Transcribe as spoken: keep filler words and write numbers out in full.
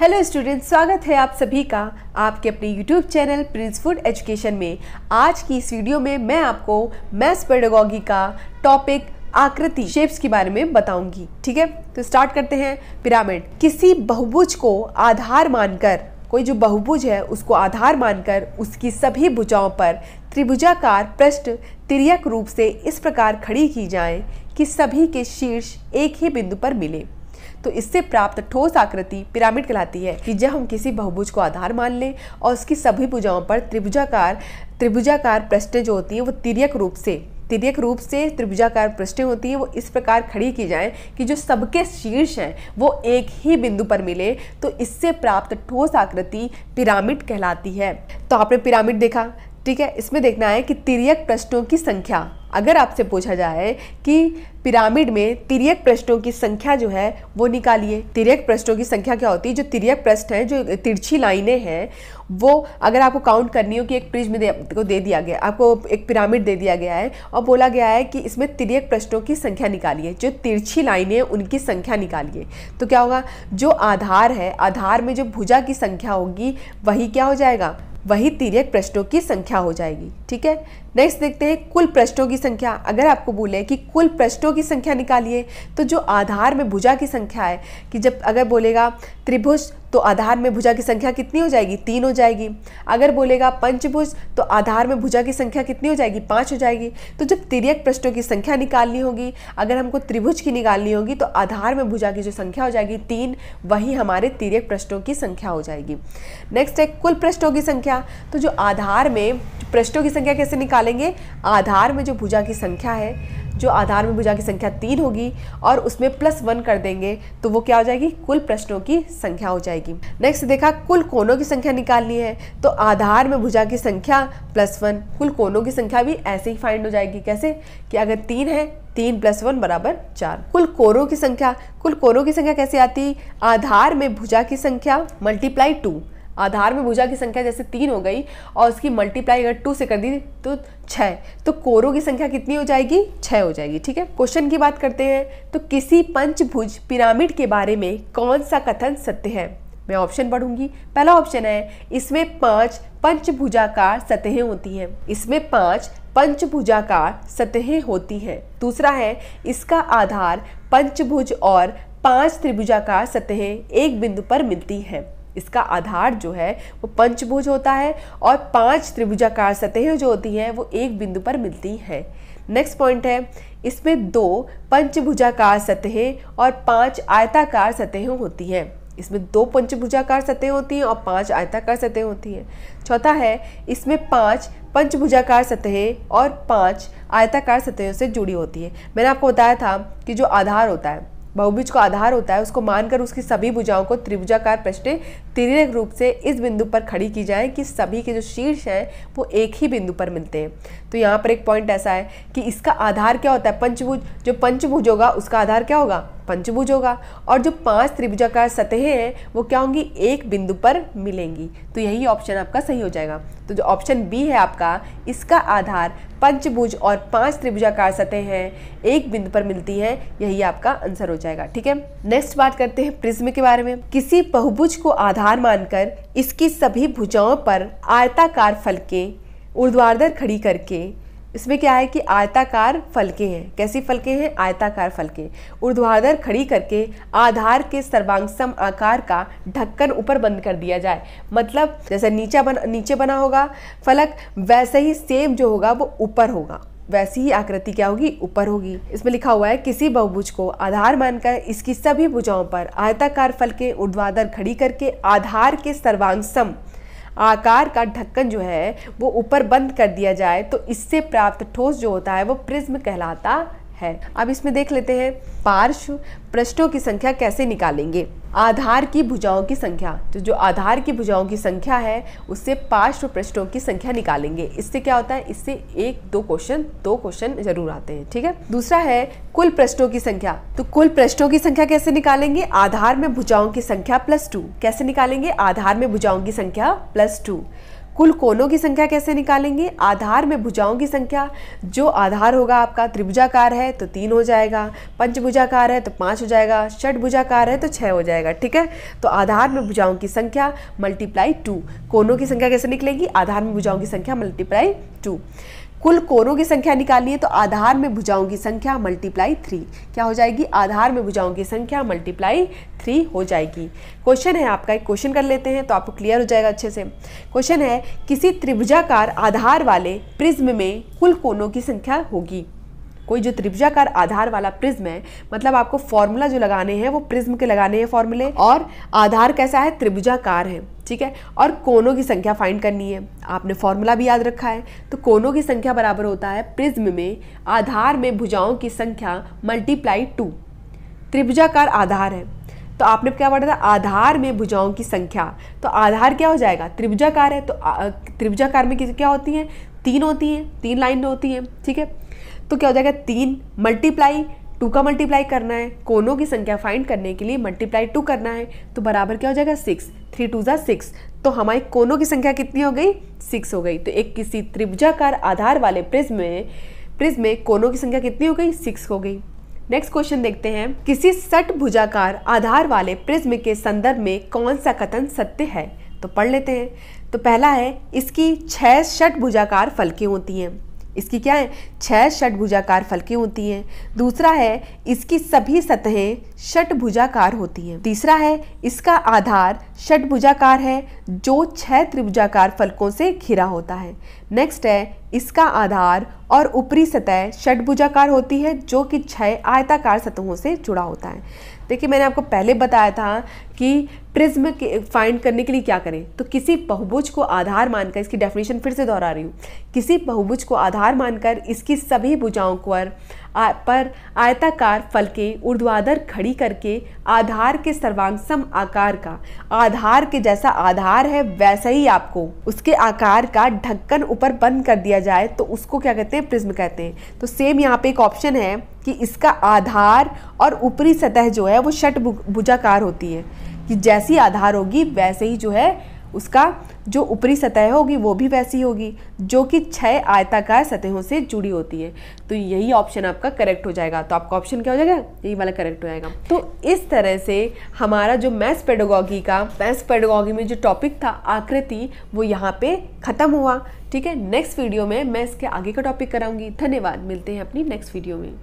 Hello students, स्वागत है आप सभी का आपके अपने यूट्यूब चैनल प्रिंसवुड एजुकेशन में। आज की इस वीडियो में मैं आपको मैथ्स पेडागॉजी का टॉपिक आकृति शेप्स के बारे में बताऊंगी। ठीक है, तो स्टार्ट करते हैं। पिरामिड। किसी बहुभुज को आधार मानकर, कोई जो बहुभुज है उसको आधार मानकर उसकी सभी भुजाओं पर त्रिभुजाकार पृष्ठ तिर्यक रूप से इस प्रकार खड़ी की जाएं कि सभी के शीर्ष एक ही बिंदु पर मिले, तो इससे प्राप्त ठोस आकृति पिरामिड कहलाती है। कि जब हम किसी बहुभुज को आधार मान लें और उसकी सभी भुजाओं पर त्रिभुजाकार त्रिभुजाकार पृष्ठें जो होती हैं वो तिर्यक रूप से तिर्यक रूप से त्रिभुजाकार पृष्ठें होती हैं वो इस प्रकार खड़ी की जाएं कि जो सबके शीर्ष हैं वो एक ही बिंदु पर मिले, तो इससे प्राप्त ठोस आकृति पिरामिड कहलाती है। तो आपने पिरामिड देखा, ठीक है। इसमें देखना है कि तिर्यक पृष्ठों की संख्या। अगर आपसे पूछा जाए कि पिरामिड में तिर्यक पृष्ठों की संख्या जो है वो निकालिए, तिर्यक पृष्ठों की संख्या क्या होती है? जो तिर्यक पृष्ठ हैं, जो तिरछी लाइनें हैं, वो अगर आपको काउंट करनी हो कि एक पेज में दे, को दे दिया गया, आपको एक पिरामिड दे दिया गया है और बोला गया है कि इसमें तिर्यक पृष्ठों की संख्या निकालिए, जो तिरछी लाइनें उनकी संख्या निकालिए, तो क्या होगा? जो आधार है, आधार में जो भुजा की संख्या होगी वही क्या हो जाएगा? वही तिर्यक पृष्ठों की संख्या हो जाएगी। ठीक है, नेक्स्ट देखते हैं कुल पृष्ठों की संख्या। अगर आपको बोले कि कुल पृष्ठों की संख्या निकालिए, तो जो आधार में भुजा की संख्या है, कि जब अगर बोलेगा त्रिभुज तो आधार में भुजा की संख्या कितनी हो जाएगी? तीन हो जाएगी। अगर बोलेगा पंचभुज तो आधार में भुजा की संख्या कितनी हो जाएगी? पाँच हो जाएगी। तो जब तिर्यक पृष्ठों की संख्या निकालनी होगी, अगर हमको त्रिभुज की निकालनी होगी, तो आधार में भुजा की जो संख्या हो जाएगी तीन, वही हमारे तिर्यक पृष्ठों की संख्या हो जाएगी। नेक्स्ट है कुल पृष्ठों की संख्या। तो जो आधार में पृष्ठों की संख्या कैसे निकालेंगे? आधार में जो भुजा की संख्या है, जो आधार में भुजा की संख्या तीन होगी और उसमें प्लस वन कर देंगे, तो वो क्या हो जाएगी? कुल पृष्ठों की संख्या हो जाएगी। नेक्स्ट देखा कुल कोनों की संख्या निकालनी है, तो आधार में भुजा की संख्या प्लस वन, कुल कोनों की संख्या भी ऐसे ही फाइंड हो जाएगी। कैसे? कि अगर तीन है, तीन प्लस वन बराबर चार। कुल कोनों की संख्या, कुल कोनों की संख्या कैसे आती? आधार में भुजा की संख्या मल्टीप्लाई टू, आधार में भुजा की संख्या जैसे तीन हो गई और उसकी मल्टीप्लाई अगर टू से कर दी तो छः, तो कोनों की संख्या कितनी हो जाएगी? छः हो जाएगी। ठीक है, क्वेश्चन की बात करते हैं। तो किसी पंचभुज पिरामिड के बारे में कौन सा कथन सत्य है? मैं ऑप्शन पढ़ूंगी। पहला ऑप्शन है, इसमें पांच पंचभुजाकार सतहें होती हैं, इसमें पांच पंचभुजाकार सतहें होती हैं। दूसरा है, इसका आधार पंचभुज और पांच त्रिभुजाकार सतहें एक बिंदु पर मिलती हैं। इसका आधार जो है वो पंचभुज होता है और पांच त्रिभुजाकार सतहें जो होती हैं वो एक बिंदु पर मिलती हैं। नेक्स्ट पॉइंट है, इसमें दो पंचभुजाकार सतहें और पांच आयताकार सतहें होती हैं। इसमें दो पंचभुजाकार सतहें होती हैं और पांच आयताकार सतहें होती हैं। चौथा है, इसमें पांच पंचभुजाकार सतहें और पांच आयताकार सतहों से जुड़ी होती है। मैंने आपको बताया था कि जो आधार होता है, बहुभुज का आधार होता है, उसको मानकर उसकी सभी भुजाओं को त्रिभुजाकार पृष्ठें तिर्यक रूप से इस बिंदु पर खड़ी की जाए कि सभी के जो शीर्ष हैं वो एक ही बिंदु पर मिलते हैं। तो यहाँ पर एक पॉइंट ऐसा है कि इसका आधार क्या होता है? पंचभुज। जो पंचभुज होगा उसका आधार क्या होगा? पंचभुज होगा। और जो पांच त्रिभुजाकार सतहें हैं वो क्या होंगी? एक बिंदु पर मिलेंगी। तो यही ऑप्शन आपका सही हो जाएगा। तो जो ऑप्शन बी है आपका, इसका आधार पंचभुज और पांच त्रिभुजाकार सतहें हैं एक बिंदु पर मिलती हैं, यही आपका आंसर हो जाएगा। ठीक है, नेक्स्ट बात करते हैं प्रिज्म के बारे में। किसी बहुभुज को आधार मानकर इसकी सभी भुजाओं पर आयताकार फलकें ऊर्ध्वाधर खड़ी करके, इसमें क्या है कि आयताकार फलकें हैं। कैसी फलकें हैं? आयताकार फलकें ऊर्ध्वाधर खड़ी करके आधार के सर्वांगसम आकार का ढक्कन ऊपर बंद कर दिया जाए। मतलब जैसे नीचे बन नीचे बना होगा फलक, वैसे ही सेम जो होगा वो ऊपर होगा, वैसी ही आकृति क्या होगी? ऊपर होगी। इसमें लिखा हुआ है, किसी बहुभुज को आधार मानकर इसकी सभी भुजाओं पर आयताकार फलकें ऊर्ध्वाधर खड़ी करके आधार के सर्वांगसम आकार का ढक्कन जो है वो ऊपर बंद कर दिया जाए, तो इससे प्राप्त ठोस जो होता है वो प्रिज्म कहलाता है। अब इसमें देख लेते हैं पार्श्व पृष्ठों की संख्या कैसे निकालेंगे। आधार की भुजाओं की संख्या, तो जो आधार की भुजाओं की संख्या है उससे पार्श्व पृष्ठों की संख्या निकालेंगे। इससे क्या होता है? इससे एक दो क्वेश्चन दो क्वेश्चन जरूर आते हैं। ठीक है, दूसरा है कुल पृष्ठों की संख्या। तो कुल पृष्ठों की संख्या कैसे निकालेंगे? आधार में भुजाओं की संख्या प्लस टू। कैसे निकालेंगे? आधार में भुजाओं की संख्या प्लस टू। कुल कोनों की संख्या कैसे निकालेंगे? आधार में भुजाओं की संख्या, जो आधार होगा आपका त्रिभुजाकार है तो तीन हो जाएगा, पंचभुजाकार है तो पाँच हो जाएगा, षटभुजाकार है तो छः हो जाएगा। ठीक है, तो आधार में भुजाओं की संख्या मल्टीप्लाई टू। कोनों की संख्या कैसे निकलेगी? आधार में भुजाओं की संख्या मल्टीप्लाई टू। कुल कोनों की संख्या निकालनी है तो आधार में भुजाओं की संख्या मल्टीप्लाई थ्री। क्या हो जाएगी? आधार में भुजाओं की संख्या मल्टीप्लाई थ्री हो जाएगी। क्वेश्चन है आपका, एक क्वेश्चन कर लेते हैं तो आपको क्लियर हो जाएगा अच्छे से। क्वेश्चन है, किसी त्रिभुजाकार आधार वाले प्रिज्म में कुल कोनों की संख्या होगी। कोई जो त्रिभुजाकार आधार वाला प्रिज्म है, मतलब आपको फॉर्मूला जो लगाने हैं वो प्रिज्म के लगाने हैं फॉर्मूले, और आधार कैसा है? त्रिभुजाकार है। ठीक है, और कोनों की संख्या फाइंड करनी है। आपने फॉर्मूला भी याद रखा है, तो कोनों की संख्या बराबर होता है प्रिज्म में आधार में भुजाओं की संख्या मल्टीप्लाई टू। त्रिभुजाकार आधार है तो आपने क्या पढ़ा था? आधार में भुजाओं की संख्या, तो आधार क्या हो जाएगा? त्रिभुजाकार है, तो त्रिभुजाकार में क्या होती है? तीन होती है, तीन लाइन होती है। ठीक है, तो क्या हो जाएगा? तीन मल्टीप्लाई टू का मल्टीप्लाई करना है, कोनों की संख्या फाइंड करने के लिए मल्टीप्लाई टू करना है, तो बराबर क्या हो जाएगा? सिक्स। थ्री टू ज़ा सिक्स, तो हमारी कोनों की संख्या कितनी हो गई? सिक्स हो गई। तो एक किसी त्रिभुजाकार आधार वाले प्रिज्म में प्रिज्म में कोनों की संख्या कितनी हो गई? सिक्स हो गई। नेक्स्ट क्वेश्चन देखते हैं, किसी षटभुजाकार आधार वाले प्रिज्म के संदर्भ में कौन सा कथन सत्य है? तो पढ़ लेते हैं। तो पहला है, इसकी छः षटभुजाकार फलकें होती हैं। इसकी क्या है? छह षटभुजाकार फलकें होती हैं। दूसरा है, इसकी सभी सतहें षटभुजाकार होती हैं। तीसरा है, इसका आधार षटभुजाकार है जो छह त्रिभुजाकार फलकों से घिरा होता है। नेक्स्ट है, इसका आधार और ऊपरी सतह षटभुजाकार होती है जो कि छह आयताकार सतहों से जुड़ा होता है। देखिए, मैंने आपको पहले बताया था कि प्रिज्म के फाइंड करने के लिए क्या करें, तो किसी बहुभुज को आधार मानकर, इसकी डेफिनेशन फिर से दोहरा रही हूँ, किसी बहुभुज को आधार मानकर इसकी सभी भुजाओं पर पर आयताकार फलकें ऊर्ध्वाधर खड़ी करके आधार के सर्वांग सम आकार का, आधार के जैसा आधार है वैसा ही आपको उसके आकार का ढक्कन ऊपर बंद कर दिया जाए, तो उसको क्या कहते हैं? प्रिज्म कहते हैं। तो सेम यहाँ पे एक ऑप्शन है कि इसका आधार और ऊपरी सतह जो है वो षटभुजाकार होती है, कि जैसी आधार होगी वैसे ही जो है उसका जो ऊपरी सतह होगी वो भी वैसी होगी, जो कि छह आयताकार सतहों से जुड़ी होती है। तो यही ऑप्शन आपका करेक्ट हो जाएगा। तो आपका ऑप्शन क्या हो जाएगा? यही वाला करेक्ट हो जाएगा। तो इस तरह से हमारा जो मैथ्स पेडागॉजी का मैथ्स पेडागॉजी में जो टॉपिक था आकृति, वो यहाँ पे ख़त्म हुआ। ठीक है, नेक्स्ट वीडियो में मैं इसके आगे का टॉपिक कराऊंगी। धन्यवाद, मिलते हैं अपनी नेक्स्ट वीडियो में।